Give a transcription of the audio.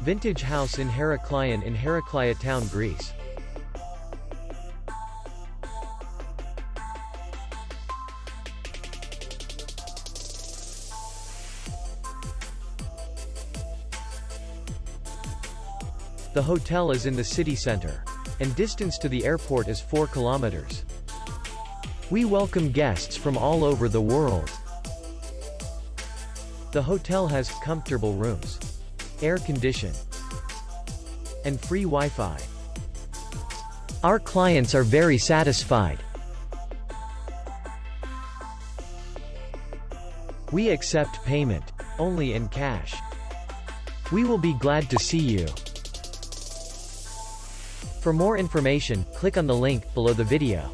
Vintage House in Heraklion in Heraklia town, Greece. The hotel is in the city center, and distance to the airport is 4 kilometers. We welcome guests from all over the world. The hotel has comfortable rooms, air condition, and free Wi-Fi. Our clients are very satisfied. We accept payment only in cash. We will be glad to see you. For more information, click on the link below the video.